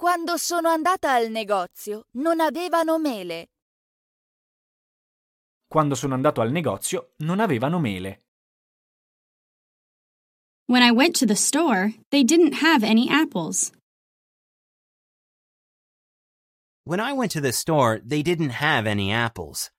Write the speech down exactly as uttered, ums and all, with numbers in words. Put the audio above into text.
Quando sono andata al negozio, non avevano mele. Quando sono andato al negozio, non avevano mele. When I went to the store, they didn't have any apples. When I went to the store, they didn't have any apples.